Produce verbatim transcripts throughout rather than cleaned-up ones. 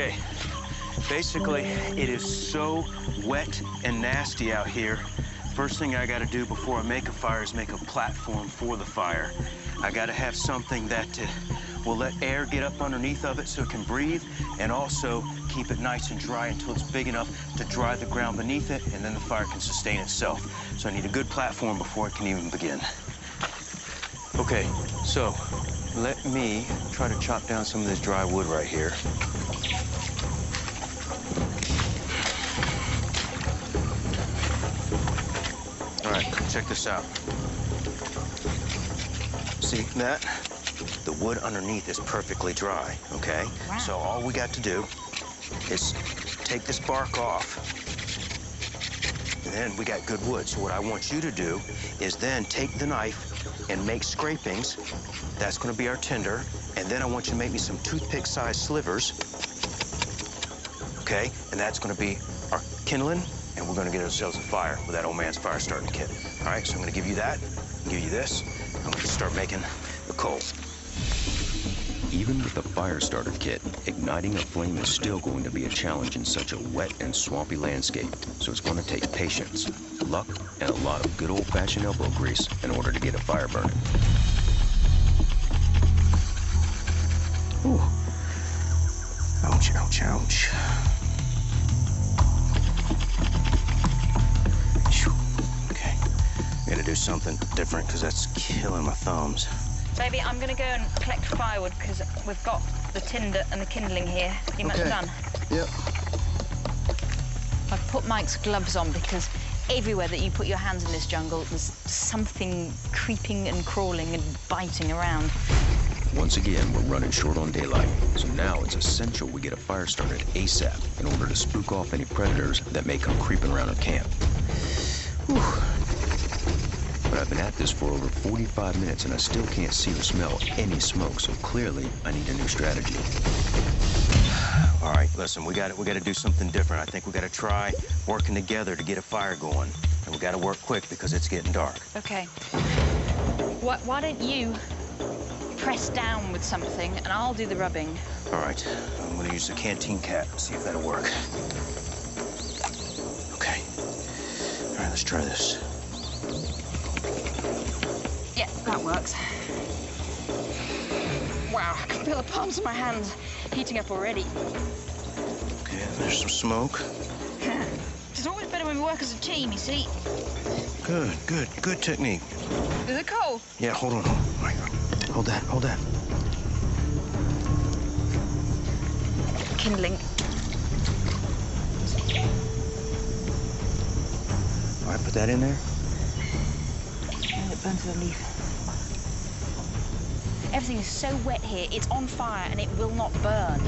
Okay, basically, it is so wet and nasty out here. First thing I gotta do before I make a fire is make a platform for the fire. I gotta have something that uh, will let air get up underneath of it so it can breathe, and also keep it nice and dry until it's big enough to dry the ground beneath it, and then the fire can sustain itself. So I need a good platform before it can even begin. Okay, so let me try to chop down some of this dry wood right here. All right, check this out. See that? The wood underneath is perfectly dry, okay? Wow. So all we got to do is take this bark off, and then we got good wood. So what I want you to do is then take the knife and make scrapings. That's gonna be our tinder. And then I want you to make me some toothpick-sized slivers, okay? And that's gonna be our kindling, and we're gonna get ourselves a fire with that old man's fire starting kit. All right, so I'm gonna give you that, give you this. I'm gonna start making the coal. Even with the fire starter kit, igniting a flame is still going to be a challenge in such a wet and swampy landscape, so it's going to take patience, luck, and a lot of good old-fashioned elbow grease in order to get a fire burning. Ooh. Ouch, ouch, ouch. Okay, I gotta do something different because that's killing my thumbs. Baby, I'm gonna go and collect firewood because we've got the tinder and the kindling here. Pretty much okay. Done. Yep. I've put Mike's gloves on because everywhere that you put your hands in this jungle, there's something creeping and crawling and biting around. Once again, we're running short on daylight, so now it's essential we get a fire started ASAP in order to spook off any predators that may come creeping around our camp. Whew. But I've been at this for over forty-five minutes and I still can't see or smell any smoke, so clearly I need a new strategy. All right, listen, we got it. We got to do something different. I think we got to try working together to get a fire going. And we got to work quick because it's getting dark. Okay. Why, why don't you press down with something and I'll do the rubbing? All right, I'm going to use the canteen cap and see if that'll work. Okay. All right, let's try this. Yeah, that works. Wow, I can feel the palms of my hands heating up already. Okay, there's some smoke. It's always better when we work as a team, you see. Good, good, good technique. Is it cold? Yeah, hold on, hold on. Hold that, hold that. Kindling. All right, put that in there. Burn to the leaf. Everything is so wet here, it's on fire and it will not burn.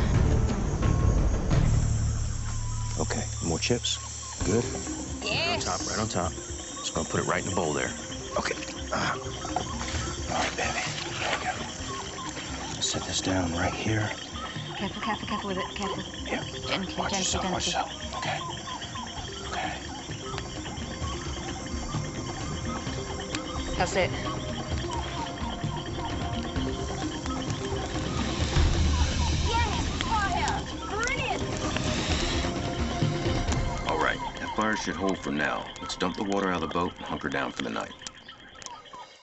Okay, more chips. Good. Yes. Right on top, right on top. Just gonna put it right in the bowl there. Okay. Uh, all right, baby. There we go. Set this down right here. Careful, careful, careful with it. Careful. Yeah. Gently, watch gently, yourself, gently. Watch yourself. Okay. Okay. That's it. Yes! Fire! Brilliant! All right, that fire should hold for now. Let's dump the water out of the boat and hunker down for the night.